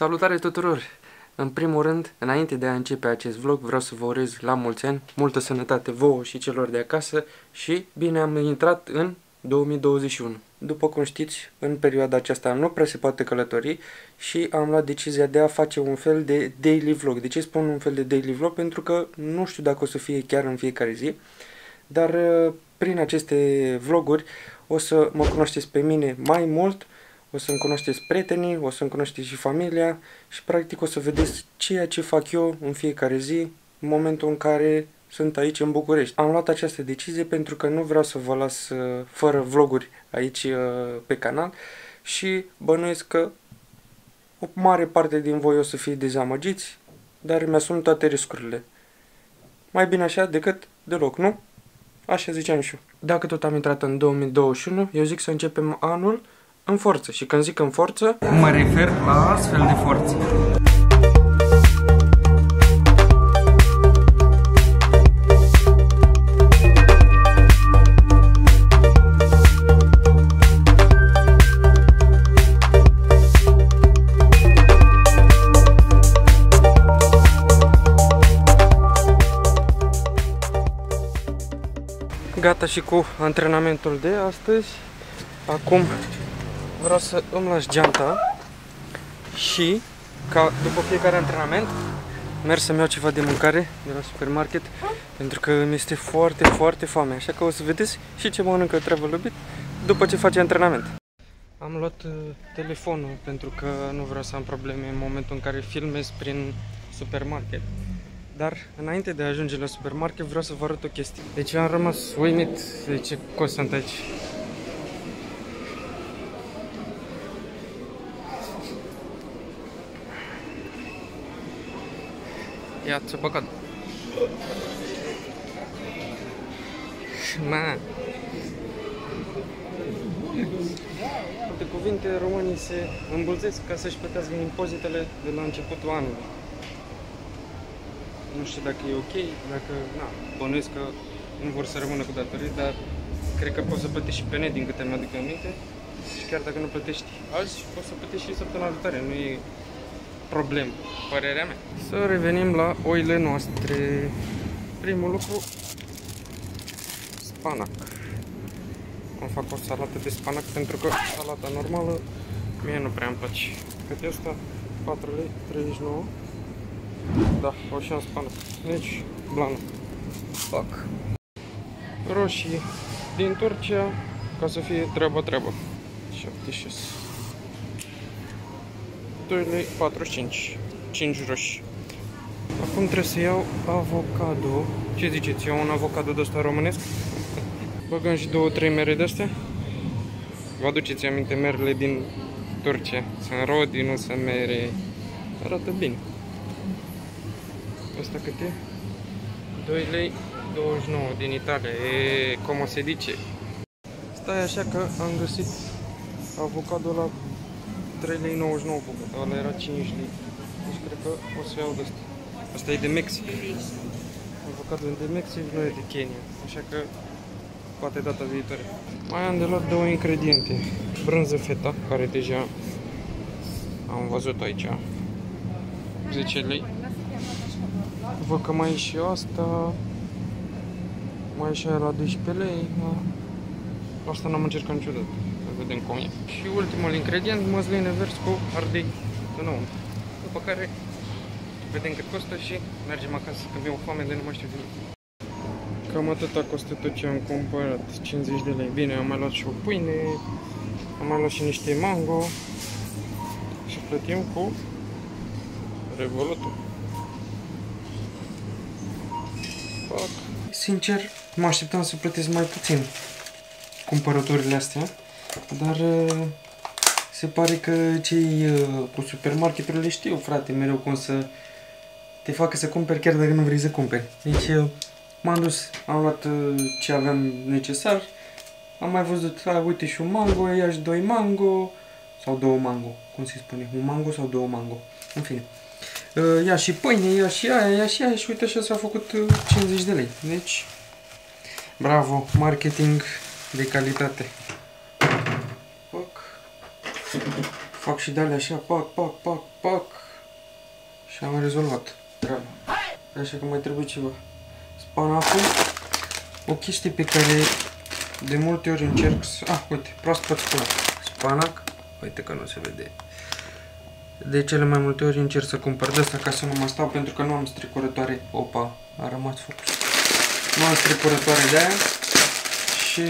Salutare tuturor! În primul rând, înainte de a începe acest vlog, vreau să vă urez la mulți ani, multă sănătate vouă și celor de acasă și bine am intrat în 2021. După cum știți, în perioada aceasta nu prea se poate călători și am luat decizia de a face un fel de daily vlog. De ce spun un fel de daily vlog? Pentru că nu știu dacă o să fie chiar în fiecare zi, dar prin aceste vloguri o să mă cunoașteți pe mine mai mult, o să-mi cunoașteți prietenii, o să-mi cunoașteți și familia și practic o să vedeți ceea ce fac eu în fiecare zi în momentul în care sunt aici în București. Am luat această decizie pentru că nu vreau să vă las fără vloguri aici pe canal și bănuiesc că o mare parte din voi o să fie dezamăgiți, dar mi-asum toate riscurile. Mai bine așa decât deloc, nu? Așa ziceam și eu. Dacă tot am intrat în 2021, eu zic să începem anul în forță. Și când zic în forță, mă refer la astfel de forță. Gata și cu antrenamentul de astăzi. Acum vreau să îmi las geanta și, ca după fiecare antrenament, merg să-mi iau ceva de mâncare de la supermarket, pentru că mi este foarte, foarte foame. Așa că o să vedeți și ce mănâncă Travel a Bit după ce face antrenament. Am luat telefonul pentru că nu vreau să am probleme în momentul în care filmez prin supermarket. Dar înainte de a ajunge la supermarket vreau să vă arăt o chestie. Deci am rămas uimit de ce cost sunt aici. Ia, ce păcat. Man. Cu cuvinte, românii se îmbulzesc ca să-și plătească impozitele de la începutul anului. Nu știu dacă e ok, dacă, na, bănuiesc că nu vor să rămână cu datorii, dar cred că poți să plătești și pene din câte mi-aduc aminte și chiar dacă nu plătești azi, poți să plătești și săptămâna viitoare, nu e problemă, părerea mea. Să revenim la oile noastre. Primul lucru, spanac. Am fac o salată de spanac pentru că salata normală mie nu prea îmi place. Cât e asta? 4,39 lei. Da, o și am spanac. Deci, blană. Fac. Roșii din Turcia, ca să fie treaba. 76. 2,45 lei. 5 roșii. Acum trebuie să iau avocado. Ce ziceți? Iau un avocado de ăsta românesc? Băgăm și 2-3 mere de astea. Vă aduceți aminte merele din Turcia. Sunt rodi, nu sunt mere. Arată bine. Asta cât e? 2,29 lei din Italia. E, cum se dice? Stai așa că am găsit avocado la 3,99 lei. Ăla era 5 lei. Deci cred că o să iau de asta. Asta e de Mexic. Avocado de Mexic, nu e de Kenya. Așa că poate data viitoare. Mai am de luat două ingrediente. Brânză feta, care deja am văzut aici. 10 lei. Văd că mai e și asta, mai e și aia la 12 lei, asta n-am încercat niciodată, să vedem cum e. Și ultimul ingredient, măsline verzi cu ardei înăuntru, după care vedem cât costă și mergem acasă, că mi-e o foame de nu mai știu nimic. Cam atât a costat tot ce am cumpărat, 50 de lei. Bine, am mai luat și o pâine, am mai luat și niște mango și plătim cu Revolutul. Sincer, mă așteptam să plătesc mai puțin cumpărăturile astea, dar se pare că cei cu supermarketurile știu, frate, mereu cum să te facă să cumperi chiar dacă nu vrei să cumperi. Deci m-am dus, am luat ce aveam necesar, am mai văzut, uite și un mango, ia și doi mango, sau două mango, cum se spune, un mango sau două mango, în fine. Ia și pâine, ia și aia și uite așa s-a făcut 50 de lei. Deci, bravo, marketing de calitate. Fac, fac și de alea așa, pac, pac, pac, pac. Și am rezolvat treaba. Așa că mai trebuie ceva. Spanacul. O chestie pe care de multe ori încerc să... Ah, uite, proaspăt spanac. Spanac. Uite că nu se vede. De cele mai multe ori încerc să cumpăr de asta ca să nu mă stau, pentru că nu am strecurătoare. Opa, a rămas focus. Nu am strecurătoare de aia și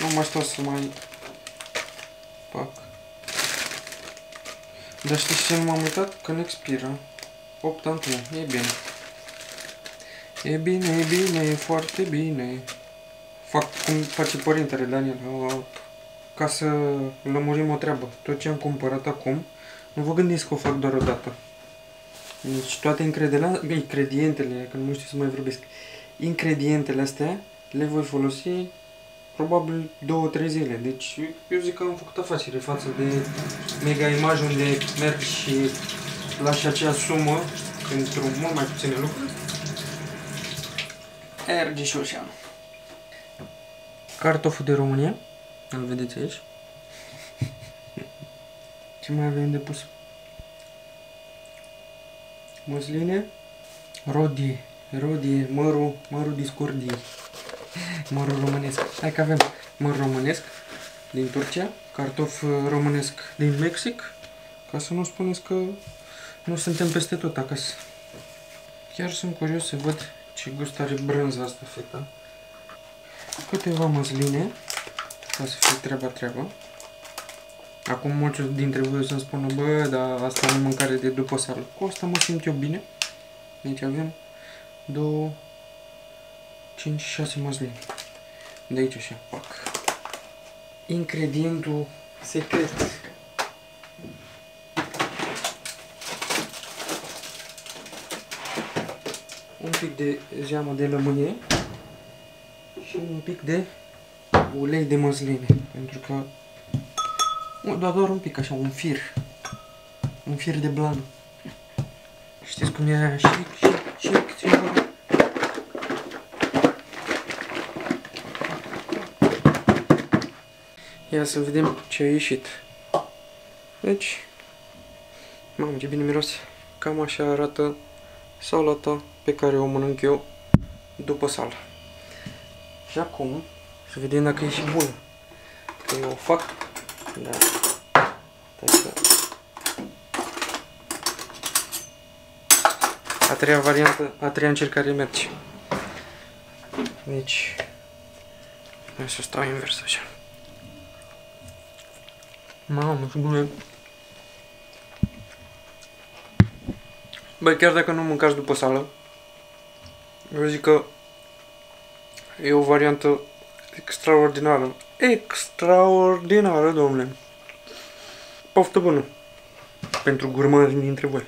nu mă stau să mai pac. Dar știți ce nu m-am uitat? Că nu expiră. 8 ani, e bine. E bine, e bine, e foarte bine. Fac cum face părintele Daniel, ca să lămurim o treabă. Tot ce am cumpărat acum, nu vă gândiți că o fac doar o dată. Deci toate ingredientele, că nu știu să mai vorbesc, ingredientele astea le voi folosi probabil 2-3 zile. Deci eu zic că am făcut afacere față de Mega Image, unde merg și lași acea sumă pentru mult mai puține lucruri. Erge și oșeană. Cartoful de România, îl vedeți aici. Ce mai avem de pus? Măsline, rodie, rodie, mărul discordiei, mărul românesc. Hai că avem măr românesc din Turcia, cartof românesc din Mexic, ca să nu spuneți că nu suntem peste tot acasă. Chiar sunt curios să văd ce gust are brânza asta, feta. Câteva măsline, ca să fie treaba. Acum mulți dintre voi să-mi spună, bă, dar asta nu mâncare de după sală. Cu asta mă simt eu bine. Deci avem 2, 5, 6 măsline. De aici așa, pac. Ingredientul secret. Un pic de zeamă de lămâie și un pic de ulei de măsline, pentru că doar un pic, așa, un fir. Un fir de blană. Știți cum e aia? Șic, ia să vedem ce a ieșit. Deci, mamă, ce bine miroase. Cam așa arată salata pe care o mănânc eu după sală. Și acum, să vedem dacă e și bună. Că eu o fac. Da. A treia variantă, a treia încercare merge. Deci, hai să stau invers așa. Mamă, ce bună. Băi, chiar dacă nu mâncați după sală, eu zic că e o variantă extraordinară. Extraordinară, domnule. Poftă bună pentru gurmani dintre voi.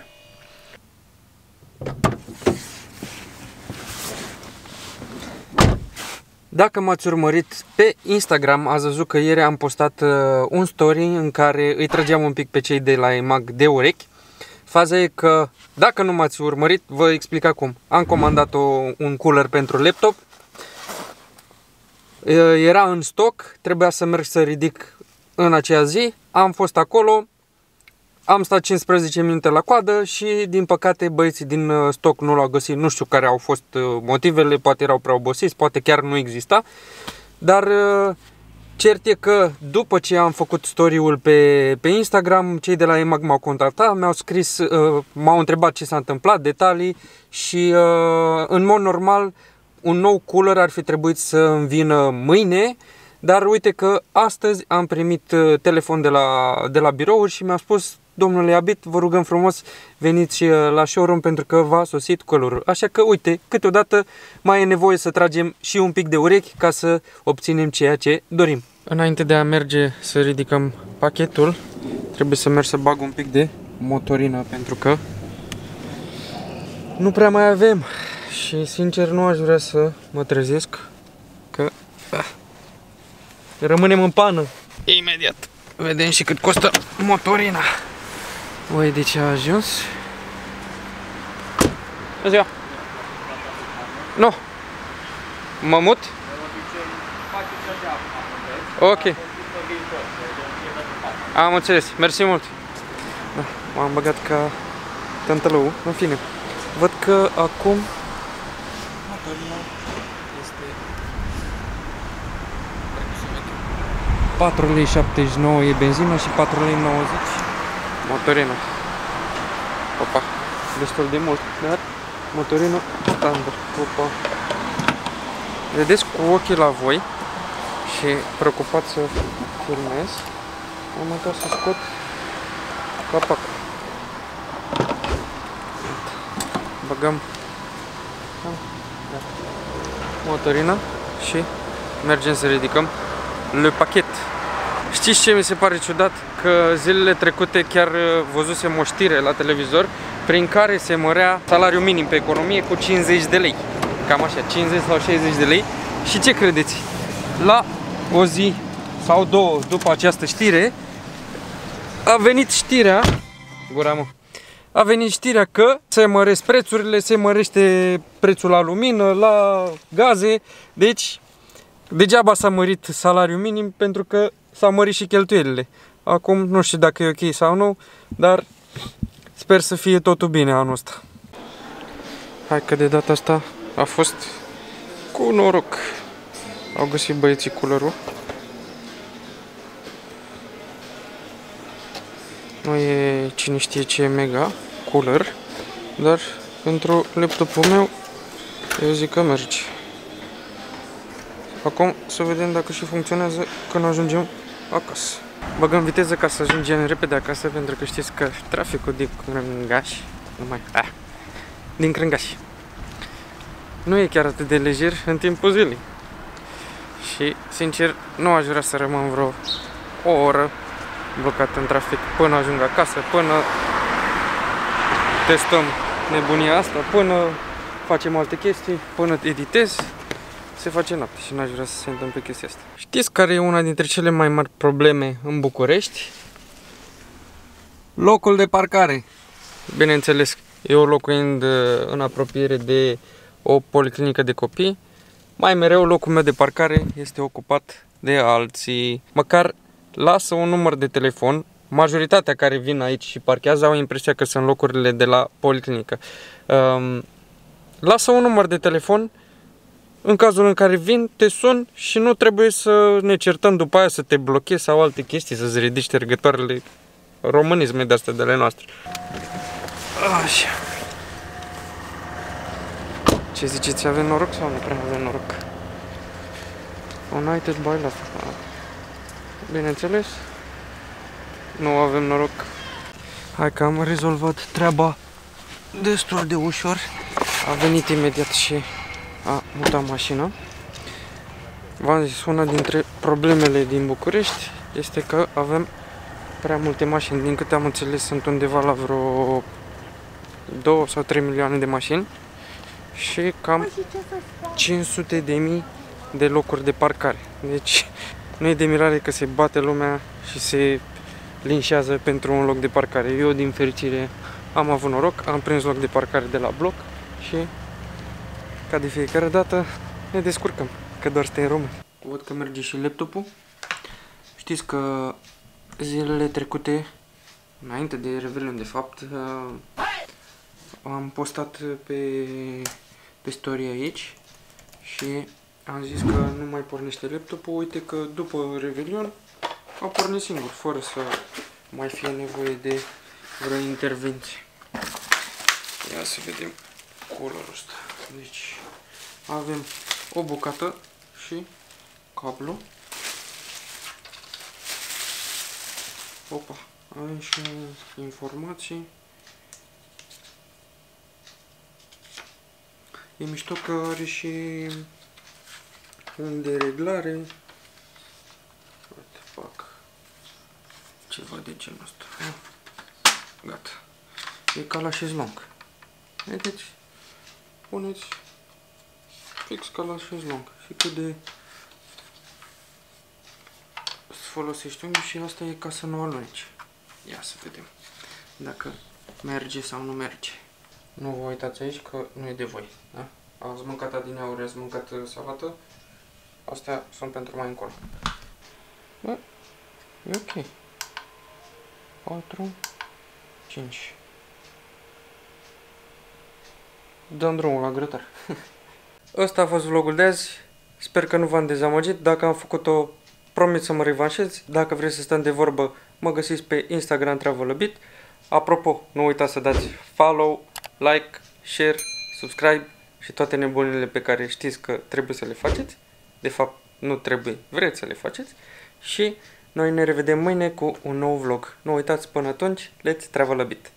Dacă m-ați urmărit pe Instagram, ați văzut că ieri am postat un story în care îi trăgeam un pic pe cei de la EMAG de urechi. Faza e că, dacă nu m-ați urmărit, vă explic acum. Am comandat un cooler pentru laptop. Era în stoc, trebuia să merg să ridic în acea zi, am fost acolo, am stat 15 minute la coadă și din păcate băieții din stoc nu l-au găsit, nu știu care au fost motivele, poate erau prea obosiți, poate chiar nu exista, dar cert e că după ce am făcut story-ul pe Instagram, cei de la EMAG m-au contactat, mi-au scris, m-au întrebat ce s-a întâmplat, detalii și în mod normal un nou cooler ar fi trebuit să îmi vină mâine, dar uite că astăzi am primit telefon de la birouri și mi-a spus: domnule Abit, vă rugăm frumos, veniți la showroom pentru că v-a sosit coolerul. Așa că uite, câteodată mai e nevoie să tragem și un pic de urechi ca să obținem ceea ce dorim. Înainte de a merge să ridicăm pachetul, trebuie să merg să bag un pic de motorină pentru că nu prea mai avem. Și sincer nu aș vrea să mă trezesc că rămânem în pană. Imediat vedem și cât costă motorina. Uite de ce a ajuns. Bună ziua. Nu. Mă mut? Ok. Am înțeles. Mersi mult. m-am băgat ca tântălău. În fine, văd că acum motorul este 4,79 e benzina și 4,90 motorina. Opa, destul de mult, dar motorina standard. Opa. Vedeți cu ochii la voi și preocupat să filmez. Am uitat să scot capac. Băgăm motorina și mergem să ridicăm le pachet. Știți ce mi se pare ciudat? Că zilele trecute chiar văzusem o știre la televizor prin care se mărea salariul minim pe economie cu 50 de lei. Cam așa, 50 sau 60 de lei. Și ce credeți? La o zi sau două după această știre a venit știrea, a venit știrea că se măresc prețurile, se mărește prețul la lumină, la gaze, deci degeaba s-a mărit salariul minim pentru că s-a mărit și cheltuielile. Acum nu știu dacă e ok sau nu, dar sper să fie totul bine anul ăsta. Hai că de data asta a fost cu noroc. Au găsit băieții culerul. Nu e cine știe ce e mega cooler, dar pentru laptopul meu eu zic că merge. Acum să vedem dacă și funcționează când ajungem acasă. Băgăm viteză ca să ajungem repede acasă, pentru că știți că traficul din Crângaș nu e chiar atât de lejer în timpul zilei. Și sincer nu aș vrea să rămân vreo o oră blocat în trafic până ajung acasă, până testăm nebunia asta, până facem alte chestii, până editez, se face noapte și n-aș vrea să se întâmple chestia asta. Știți care e una dintre cele mai mari probleme în București? Locul de parcare. Bineînțeles, eu locuind în apropiere de o policlinică de copii, mai mereu locul meu de parcare este ocupat de alții. Măcar lasă un număr de telefon. Majoritatea care vin aici și parchează au impresia că sunt locurile de la policlinică. Lasă un număr de telefon. În cazul în care vin, te sun și nu trebuie să ne certăm după aia, să te blochezi sau alte chestii, să-ți ridici tergătoarele, românisme de-astea de ale noastre. Așa. Ce ziceți, avem noroc sau nu prea avem noroc? United by Love. Bineînțeles, nu avem noroc. Hai că am rezolvat treaba destul de ușor. A venit imediat și a mutat mașina. V-am zis, una dintre problemele din București este că avem prea multe mașini. Din câte am înțeles, sunt undeva la vreo 2 sau 3 milioane de mașini și cam 500.000 de locuri de parcare. Deci nu e de mirare că se bate lumea și se linșează pentru un loc de parcare. Eu, din fericire, am avut noroc, am prins loc de parcare de la bloc și, ca de fiecare dată, ne descurcăm, că doar suntem români. Văd că merge și laptopul. Știți că zilele trecute, înainte de Revelion, de fapt, am postat pe story aici și am zis că nu mai pornește laptopul. Uite că după Revelion a pornit singur, fără să mai fie nevoie de vreo intervenție. Ia să vedem colorul ăsta. Deci avem o bucată și cablu. Opa, avem și informații. E mișto că are și un de reglare. Fac ceva de genul ăsta. Gata. E ca la șezlong. Vedeți? Puneți fix ca la șezlong. Și cât de folosești unghiul și asta e ca să nu aluneci. Ia să vedem dacă merge sau nu merge. Nu vă uitați aici că nu e de voi. Da? Ați mâncat adineauri, ați mâncat salată. Astea sunt pentru mai încolo. Da? E ok. 4 5. Dăm drumul la grătar. Ăsta a fost vlogul de azi. Sper că nu v-am dezamăgit. Dacă am făcut-o, promit să mă revanșez. Dacă vreți să stăm de vorbă, mă găsiți pe Instagram Travel a Bit. Apropo, nu uitați să dați follow, like, share, subscribe și toate nebunile pe care știți că trebuie să le faceți. De fapt, nu trebuie, vreți să le faceți. Și noi ne revedem mâine cu un nou vlog. Nu uitați până atunci, let's travel a bit!